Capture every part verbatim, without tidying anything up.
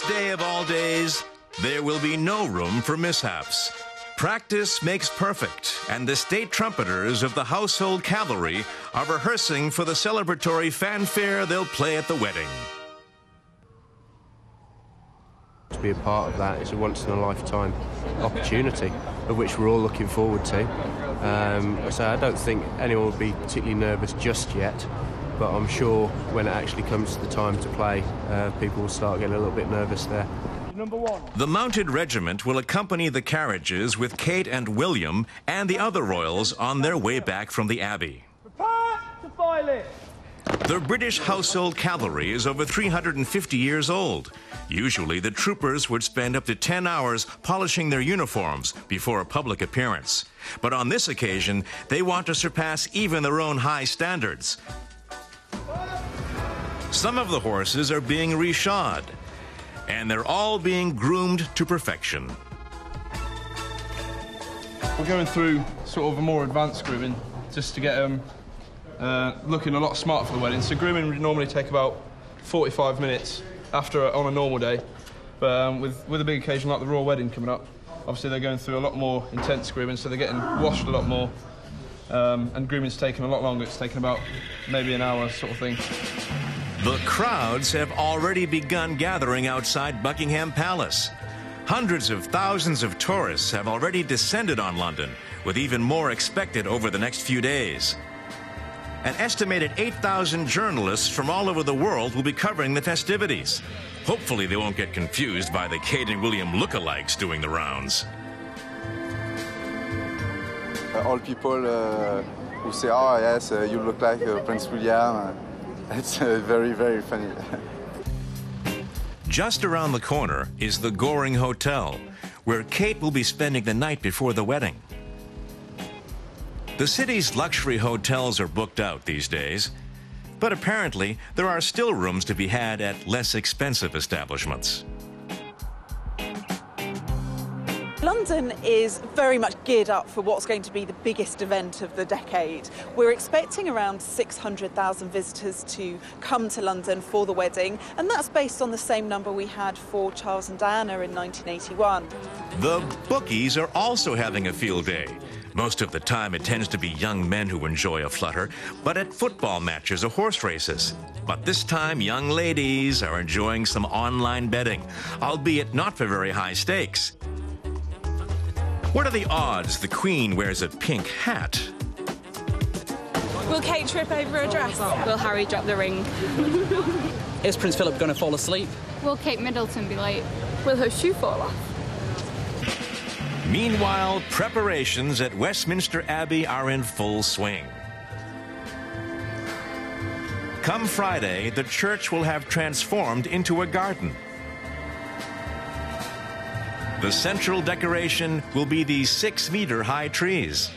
this day of all days, there will be no room for mishaps. Practice makes perfect, and the state trumpeters of the Household Cavalry are rehearsing for the celebratory fanfare they'll play at the wedding. To be a part of that is a once-in-a-lifetime opportunity, of which we're all looking forward to. Um, so I don't think anyone will be particularly nervous just yet, but I'm sure when it actually comes to the time to play, uh, people will start getting a little bit nervous there. Number one. The mounted regiment will accompany the carriages with Kate and William and the other royals on their way back from the Abbey. Prepare to file it. The British Household Cavalry is over three hundred fifty years old. Usually, the troopers would spend up to ten hours polishing their uniforms before a public appearance. But on this occasion, they want to surpass even their own high standards. Some of the horses are being reshod, and they're all being groomed to perfection. We're going through sort of a more advanced grooming just to get them um, uh, looking a lot smarter for the wedding. So grooming would normally take about forty-five minutes after a, on a normal day, but um, with with a big occasion like the royal wedding coming up, obviously they're going through a lot more intense grooming, so they're getting washed a lot more. Um, and grooming's taken a lot longer. It's taken about maybe an hour sort of thing. The crowds have already begun gathering outside Buckingham Palace. Hundreds of thousands of tourists have already descended on London, with even more expected over the next few days. An estimated eight thousand journalists from all over the world will be covering the festivities. Hopefully they won't get confused by the Kate and William lookalikes doing the rounds. All people uh, who say, oh, yes, uh, you look like uh, Prince William. It's uh, very, very funny. Just around the corner is the Goring Hotel, where Kate will be spending the night before the wedding. The city's luxury hotels are booked out these days, but apparently there are still rooms to be had at less expensive establishments. London is very much geared up for what's going to be the biggest event of the decade. We're expecting around six hundred thousand visitors to come to London for the wedding, and that's based on the same number we had for Charles and Diana in nineteen eighty-one. The bookies are also having a field day. Most of the time it tends to be young men who enjoy a flutter, but at football matches or horse races. But this time young ladies are enjoying some online betting, albeit not for very high stakes. What are the odds the Queen wears a pink hat? Will Kate trip over a dress? Will Harry drop the ring? Is Prince Philip going to fall asleep? Will Kate Middleton be late? Will her shoe fall off? Meanwhile, preparations at Westminster Abbey are in full swing. Come Friday, the church will have transformed into a garden. The central decoration will be these six-metre-high trees.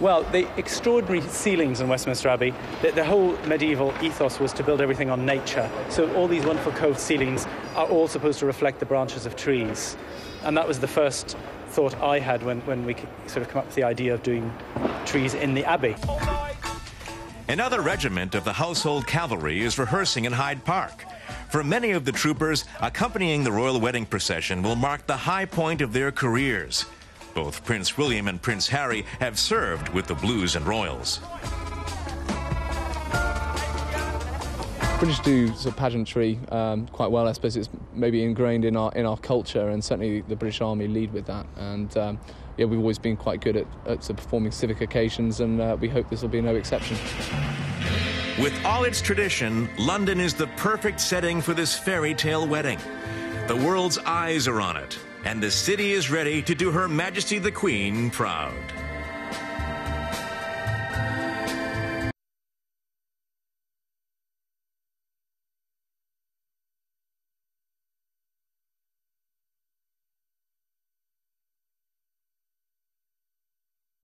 Well, the extraordinary ceilings in Westminster Abbey, the, the whole medieval ethos was to build everything on nature. So all these wonderful coved ceilings are all supposed to reflect the branches of trees. And that was the first thought I had when, when we sort of came up with the idea of doing trees in the Abbey. Another regiment of the Household Cavalry is rehearsing in Hyde Park. For many of the troopers, accompanying the royal wedding procession will mark the high point of their careers. Both Prince William and Prince Harry have served with the Blues and Royals. British do sort of pageantry um, quite well. I suppose it's maybe ingrained in our in our culture, and certainly the British Army lead with that. And um, yeah, we've always been quite good at, at sort of performing civic occasions, and uh, we hope this will be no exception. With all its tradition, London is the perfect setting for this fairy tale wedding. The world's eyes are on it, and the city is ready to do Her Majesty the Queen proud.